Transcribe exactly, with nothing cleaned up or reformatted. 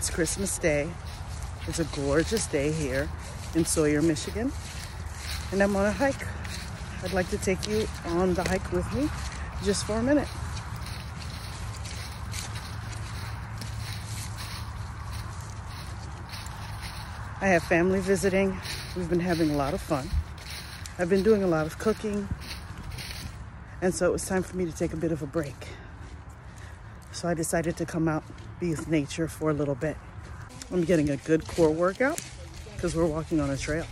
It's Christmas Day. It's a gorgeous day here in Sawyer, Michigan, and I'm on a hike. I'd like to take you on the hike with me just for a minute. I have family visiting. We've been having a lot of fun. I've been doing a lot of cooking, and so it was time for me to take a bit of a break. So I decided to come out, be with nature for a little bit. I'm getting a good core workout because we're walking on a trail.